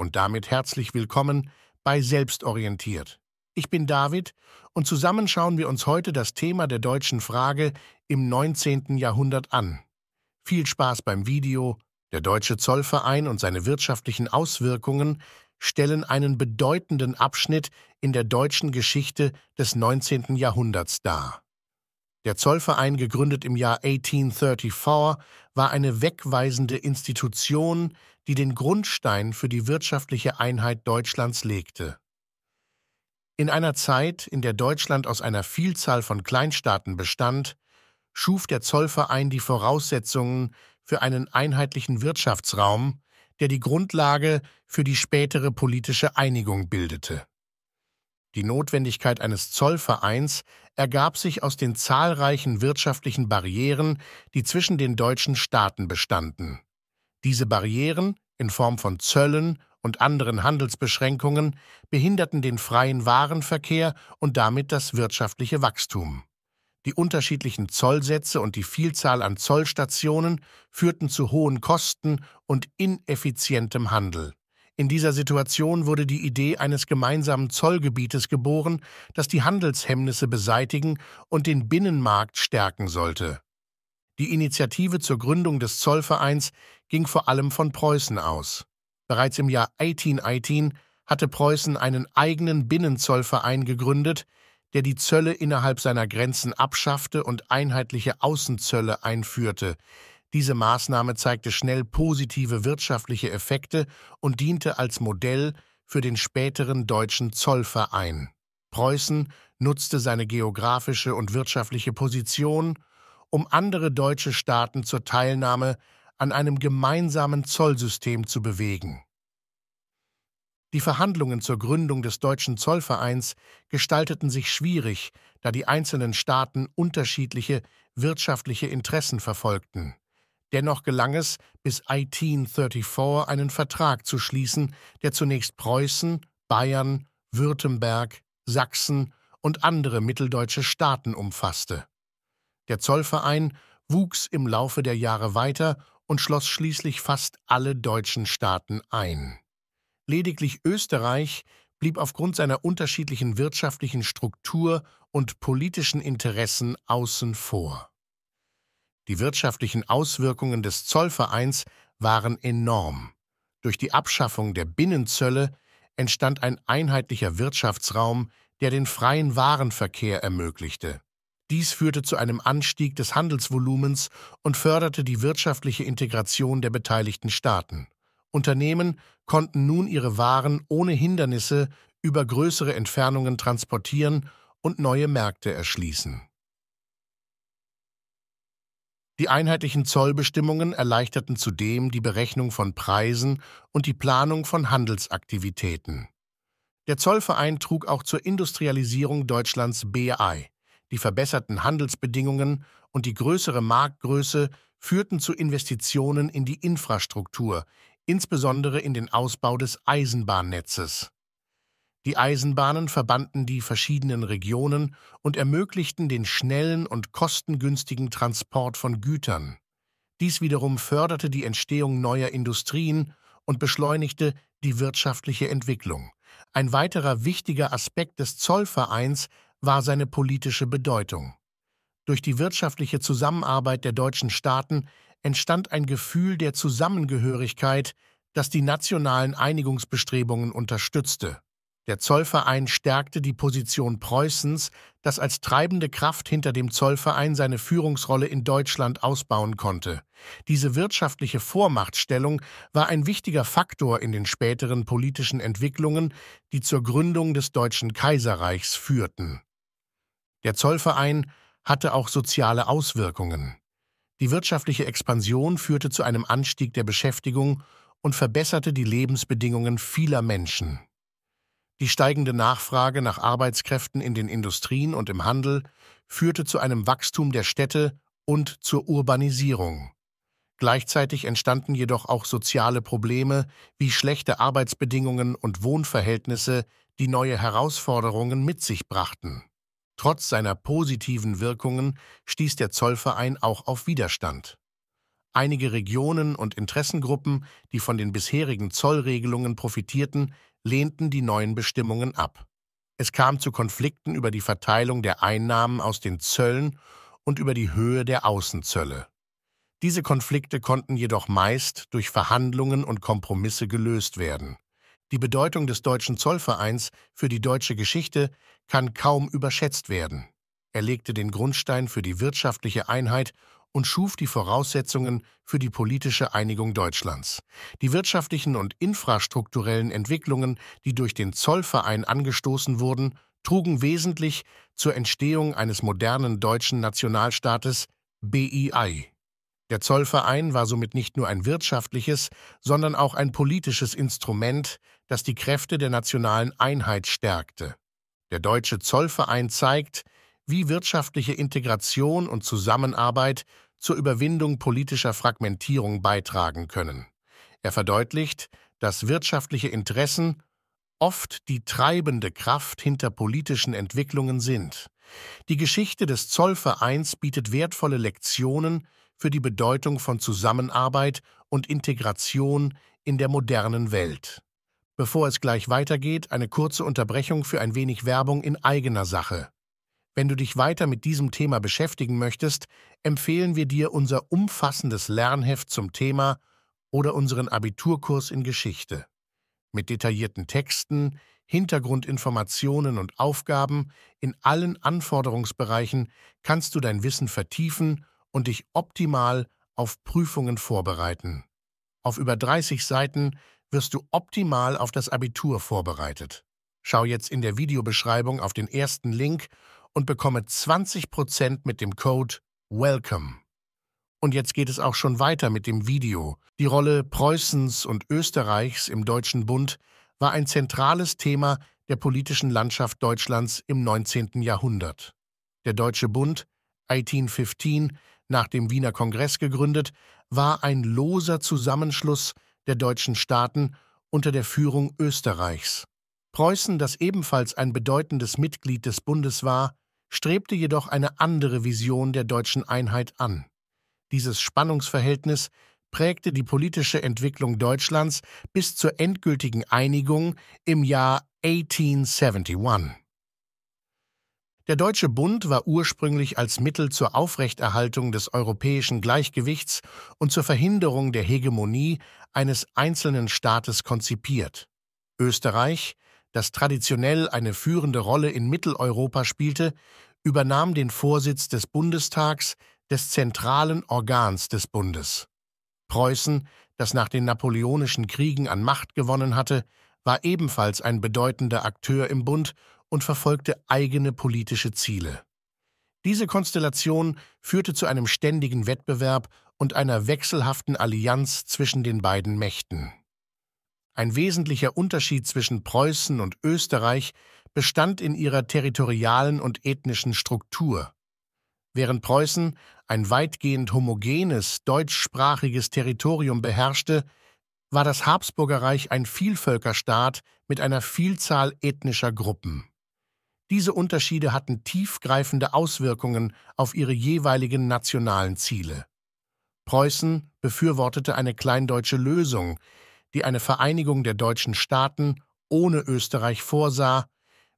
Und damit herzlich willkommen bei Selbstorientiert. Ich bin David und zusammen schauen wir uns heute das Thema der deutschen Frage im 19. Jahrhundert an. Viel Spaß beim Video. Der Deutsche Zollverein und seine wirtschaftlichen Auswirkungen stellen einen bedeutenden Abschnitt in der deutschen Geschichte des 19. Jahrhunderts dar. Der Zollverein, gegründet im Jahr 1834, war eine wegweisende Institution, die den Grundstein für die wirtschaftliche Einheit Deutschlands legte. In einer Zeit, in der Deutschland aus einer Vielzahl von Kleinstaaten bestand, schuf der Zollverein die Voraussetzungen für einen einheitlichen Wirtschaftsraum, der die Grundlage für die spätere politische Einigung bildete. Die Notwendigkeit eines Zollvereins ergab sich aus den zahlreichen wirtschaftlichen Barrieren, die zwischen den deutschen Staaten bestanden. Diese Barrieren, in Form von Zöllen und anderen Handelsbeschränkungen, behinderten den freien Warenverkehr und damit das wirtschaftliche Wachstum. Die unterschiedlichen Zollsätze und die Vielzahl an Zollstationen führten zu hohen Kosten und ineffizientem Handel. In dieser Situation wurde die Idee eines gemeinsamen Zollgebietes geboren, das die Handelshemmnisse beseitigen und den Binnenmarkt stärken sollte. Die Initiative zur Gründung des Zollvereins ging vor allem von Preußen aus. Bereits im Jahr 1818 hatte Preußen einen eigenen Binnenzollverein gegründet, der die Zölle innerhalb seiner Grenzen abschaffte und einheitliche Außenzölle einführte. Diese Maßnahme zeigte schnell positive wirtschaftliche Effekte und diente als Modell für den späteren Deutschen Zollverein. Preußen nutzte seine geografische und wirtschaftliche Position, um andere deutsche Staaten zur Teilnahme an einem gemeinsamen Zollsystem zu bewegen. Die Verhandlungen zur Gründung des Deutschen Zollvereins gestalteten sich schwierig, da die einzelnen Staaten unterschiedliche wirtschaftliche Interessen verfolgten. Dennoch gelang es, bis 1834 einen Vertrag zu schließen, der zunächst Preußen, Bayern, Württemberg, Sachsen und andere mitteldeutsche Staaten umfasste. Der Zollverein wuchs im Laufe der Jahre weiter und schloss schließlich fast alle deutschen Staaten ein. Lediglich Österreich blieb aufgrund seiner unterschiedlichen wirtschaftlichen Struktur und politischen Interessen außen vor. Die wirtschaftlichen Auswirkungen des Zollvereins waren enorm. Durch die Abschaffung der Binnenzölle entstand ein einheitlicher Wirtschaftsraum, der den freien Warenverkehr ermöglichte. Dies führte zu einem Anstieg des Handelsvolumens und förderte die wirtschaftliche Integration der beteiligten Staaten. Unternehmen konnten nun ihre Waren ohne Hindernisse über größere Entfernungen transportieren und neue Märkte erschließen. Die einheitlichen Zollbestimmungen erleichterten zudem die Berechnung von Preisen und die Planung von Handelsaktivitäten. Der Zollverein trug auch zur Industrialisierung Deutschlands bei. Die verbesserten Handelsbedingungen und die größere Marktgröße führten zu Investitionen in die Infrastruktur, insbesondere in den Ausbau des Eisenbahnnetzes. Die Eisenbahnen verbanden die verschiedenen Regionen und ermöglichten den schnellen und kostengünstigen Transport von Gütern. Dies wiederum förderte die Entstehung neuer Industrien und beschleunigte die wirtschaftliche Entwicklung. Ein weiterer wichtiger Aspekt des Zollvereins war seine politische Bedeutung. Durch die wirtschaftliche Zusammenarbeit der deutschen Staaten entstand ein Gefühl der Zusammengehörigkeit, das die nationalen Einigungsbestrebungen unterstützte. Der Zollverein stärkte die Position Preußens, das als treibende Kraft hinter dem Zollverein seine Führungsrolle in Deutschland ausbauen konnte. Diese wirtschaftliche Vormachtstellung war ein wichtiger Faktor in den späteren politischen Entwicklungen, die zur Gründung des Deutschen Kaiserreichs führten. Der Zollverein hatte auch soziale Auswirkungen. Die wirtschaftliche Expansion führte zu einem Anstieg der Beschäftigung und verbesserte die Lebensbedingungen vieler Menschen. Die steigende Nachfrage nach Arbeitskräften in den Industrien und im Handel führte zu einem Wachstum der Städte und zur Urbanisierung. Gleichzeitig entstanden jedoch auch soziale Probleme wie schlechte Arbeitsbedingungen und Wohnverhältnisse, die neue Herausforderungen mit sich brachten. Trotz seiner positiven Wirkungen stieß der Zollverein auch auf Widerstand. Einige Regionen und Interessengruppen, die von den bisherigen Zollregelungen profitierten, lehnten die neuen Bestimmungen ab. Es kam zu Konflikten über die Verteilung der Einnahmen aus den Zöllen und über die Höhe der Außenzölle. Diese Konflikte konnten jedoch meist durch Verhandlungen und Kompromisse gelöst werden. Die Bedeutung des Deutschen Zollvereins für die deutsche Geschichte kann kaum überschätzt werden. Er legte den Grundstein für die wirtschaftliche Einheit und schuf die Voraussetzungen für die politische Einigung Deutschlands. Die wirtschaftlichen und infrastrukturellen Entwicklungen, die durch den Zollverein angestoßen wurden, trugen wesentlich zur Entstehung eines modernen deutschen Nationalstaates BEI. Der Zollverein war somit nicht nur ein wirtschaftliches, sondern auch ein politisches Instrument, das die Kräfte der nationalen Einheit stärkte. Der Deutsche Zollverein zeigt, wie wirtschaftliche Integration und Zusammenarbeit zur Überwindung politischer Fragmentierung beitragen können. Er verdeutlicht, dass wirtschaftliche Interessen oft die treibende Kraft hinter politischen Entwicklungen sind. Die Geschichte des Zollvereins bietet wertvolle Lektionen für die Bedeutung von Zusammenarbeit und Integration in der modernen Welt. Bevor es gleich weitergeht, eine kurze Unterbrechung für ein wenig Werbung in eigener Sache. Wenn du dich weiter mit diesem Thema beschäftigen möchtest, empfehlen wir dir unser umfassendes Lernheft zum Thema oder unseren Abiturkurs in Geschichte. Mit detaillierten Texten, Hintergrundinformationen und Aufgaben in allen Anforderungsbereichen kannst du dein Wissen vertiefen und dich optimal auf Prüfungen vorbereiten. Auf über 30 Seiten wirst du optimal auf das Abitur vorbereitet. Schau jetzt in der Videobeschreibung auf den ersten Link und bekomme 20% mit dem Code WELCOME. Und jetzt geht es auch schon weiter mit dem Video. Die Rolle Preußens und Österreichs im Deutschen Bund war ein zentrales Thema der politischen Landschaft Deutschlands im 19. Jahrhundert. Der Deutsche Bund, 1815, nach dem Wiener Kongress gegründet, war ein loser Zusammenschluss der deutschen Staaten unter der Führung Österreichs. Preußen, das ebenfalls ein bedeutendes Mitglied des Bundes war, strebte jedoch eine andere Vision der deutschen Einheit an. Dieses Spannungsverhältnis prägte die politische Entwicklung Deutschlands bis zur endgültigen Einigung im Jahr 1871. Der Deutsche Bund war ursprünglich als Mittel zur Aufrechterhaltung des europäischen Gleichgewichts und zur Verhinderung der Hegemonie eines einzelnen Staates konzipiert. Österreich, das traditionell eine führende Rolle in Mitteleuropa spielte, übernahm den Vorsitz des Bundestags, des zentralen Organs des Bundes. Preußen, das nach den Napoleonischen Kriegen an Macht gewonnen hatte, war ebenfalls ein bedeutender Akteur im Bund und verfolgte eigene politische Ziele. Diese Konstellation führte zu einem ständigen Wettbewerb und einer wechselhaften Allianz zwischen den beiden Mächten. Ein wesentlicher Unterschied zwischen Preußen und Österreich bestand in ihrer territorialen und ethnischen Struktur. Während Preußen ein weitgehend homogenes, deutschsprachiges Territorium beherrschte, war das Habsburgerreich ein Vielvölkerstaat mit einer Vielzahl ethnischer Gruppen. Diese Unterschiede hatten tiefgreifende Auswirkungen auf ihre jeweiligen nationalen Ziele. Preußen befürwortete eine kleindeutsche Lösung, die eine Vereinigung der deutschen Staaten ohne Österreich vorsah,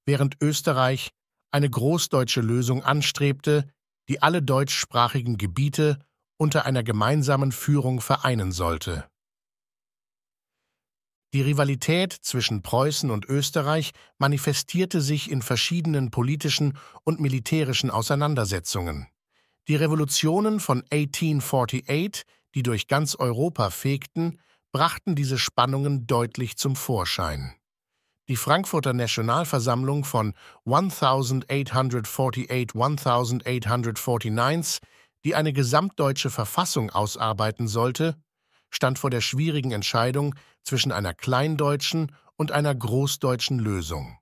während Österreich eine großdeutsche Lösung anstrebte, die alle deutschsprachigen Gebiete unter einer gemeinsamen Führung vereinen sollte. Die Rivalität zwischen Preußen und Österreich manifestierte sich in verschiedenen politischen und militärischen Auseinandersetzungen. Die Revolutionen von 1848, die durch ganz Europa fegten, brachten diese Spannungen deutlich zum Vorschein. Die Frankfurter Nationalversammlung von 1848–1849, die eine gesamtdeutsche Verfassung ausarbeiten sollte, stand vor der schwierigen Entscheidung zwischen einer kleindeutschen und einer großdeutschen Lösung.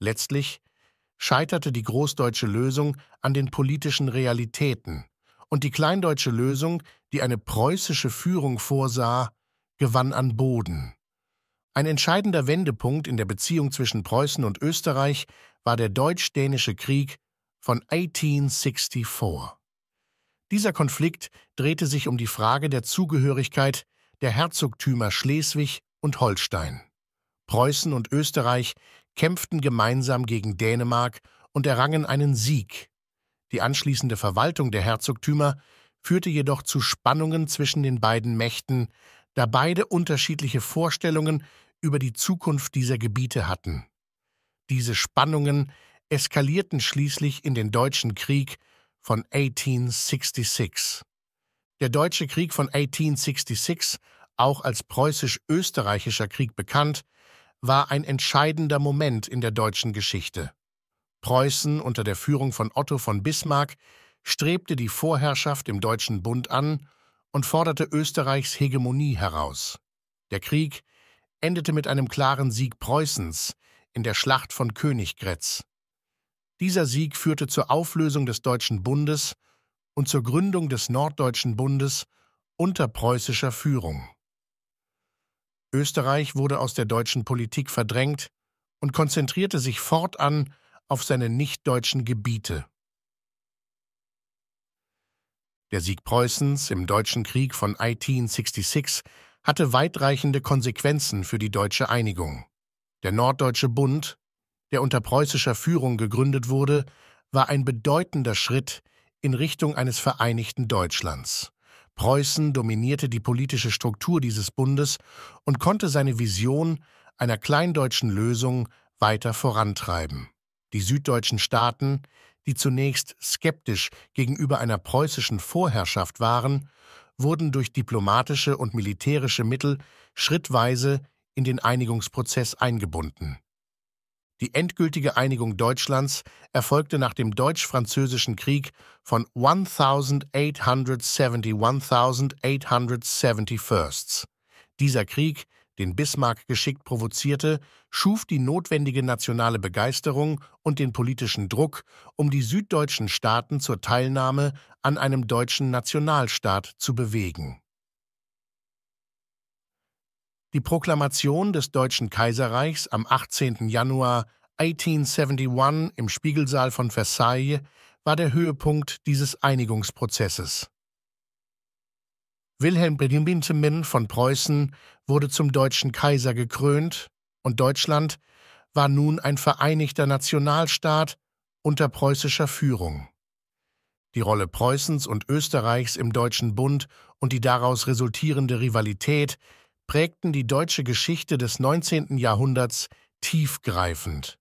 Letztlich scheiterte die großdeutsche Lösung an den politischen Realitäten und die kleindeutsche Lösung, die eine preußische Führung vorsah, gewann an Boden. Ein entscheidender Wendepunkt in der Beziehung zwischen Preußen und Österreich war der Deutsch-Dänische Krieg von 1864. Dieser Konflikt drehte sich um die Frage der Zugehörigkeit der Herzogtümer Schleswig und Holstein. Preußen und Österreich kämpften gemeinsam gegen Dänemark und errangen einen Sieg. Die anschließende Verwaltung der Herzogtümer führte jedoch zu Spannungen zwischen den beiden Mächten, da beide unterschiedliche Vorstellungen über die Zukunft dieser Gebiete hatten. Diese Spannungen eskalierten schließlich in den Deutschen Krieg von 1866. Der Deutsche Krieg von 1866, auch als Preußisch-Österreichischer Krieg bekannt, war ein entscheidender Moment in der deutschen Geschichte. Preußen unter der Führung von Otto von Bismarck strebte die Vorherrschaft im Deutschen Bund an und forderte Österreichs Hegemonie heraus. Der Krieg endete mit einem klaren Sieg Preußens in der Schlacht von Königgrätz. Dieser Sieg führte zur Auflösung des Deutschen Bundes und zur Gründung des Norddeutschen Bundes unter preußischer Führung. Österreich wurde aus der deutschen Politik verdrängt und konzentrierte sich fortan auf seine nichtdeutschen Gebiete. Der Sieg Preußens im Deutschen Krieg von 1866 hatte weitreichende Konsequenzen für die deutsche Einigung. Der Norddeutsche Bund, der unter preußischer Führung gegründet wurde, war ein bedeutender Schritt in Richtung eines vereinigten Deutschlands. Preußen dominierte die politische Struktur dieses Bundes und konnte seine Vision einer kleindeutschen Lösung weiter vorantreiben. Die süddeutschen Staaten, die zunächst skeptisch gegenüber einer preußischen Vorherrschaft waren, wurden durch diplomatische und militärische Mittel schrittweise in den Einigungsprozess eingebunden. Die endgültige Einigung Deutschlands erfolgte nach dem Deutsch-Französischen Krieg von 1871. Dieser Krieg, den Bismarck geschickt provozierte, schuf die notwendige nationale Begeisterung und den politischen Druck, um die süddeutschen Staaten zur Teilnahme an einem deutschen Nationalstaat zu bewegen. Die Proklamation des Deutschen Kaiserreichs am 18. Januar 1871 im Spiegelsaal von Versailles war der Höhepunkt dieses Einigungsprozesses. Wilhelm I. von Preußen wurde zum deutschen Kaiser gekrönt und Deutschland war nun ein vereinigter Nationalstaat unter preußischer Führung. Die Rolle Preußens und Österreichs im Deutschen Bund und die daraus resultierende Rivalität prägten die deutsche Geschichte des 19. Jahrhunderts tiefgreifend.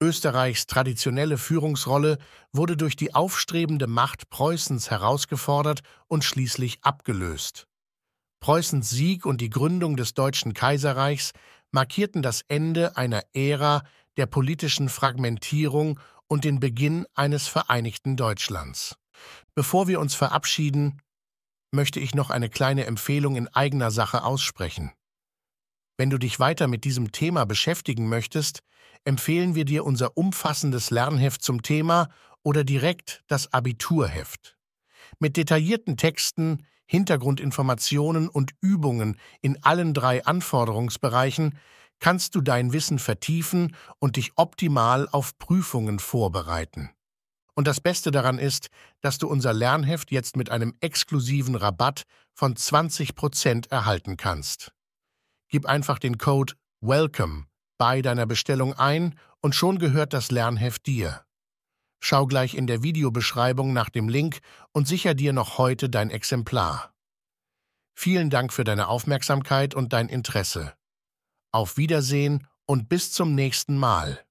Österreichs traditionelle Führungsrolle wurde durch die aufstrebende Macht Preußens herausgefordert und schließlich abgelöst. Preußens Sieg und die Gründung des Deutschen Kaiserreichs markierten das Ende einer Ära der politischen Fragmentierung und den Beginn eines vereinigten Deutschlands. Bevor wir uns verabschieden, möchte ich noch eine kleine Empfehlung in eigener Sache aussprechen. Wenn du dich weiter mit diesem Thema beschäftigen möchtest, empfehlen wir dir unser umfassendes Lernheft zum Thema oder direkt das Abiturheft. Mit detaillierten Texten, Hintergrundinformationen und Übungen in allen drei Anforderungsbereichen kannst du dein Wissen vertiefen und dich optimal auf Prüfungen vorbereiten. Und das Beste daran ist, dass du unser Lernheft jetzt mit einem exklusiven Rabatt von 20% erhalten kannst. Gib einfach den Code WELCOME bei deiner Bestellung ein und schon gehört das Lernheft dir. Schau gleich in der Videobeschreibung nach dem Link und sicher dir noch heute dein Exemplar. Vielen Dank für deine Aufmerksamkeit und dein Interesse. Auf Wiedersehen und bis zum nächsten Mal.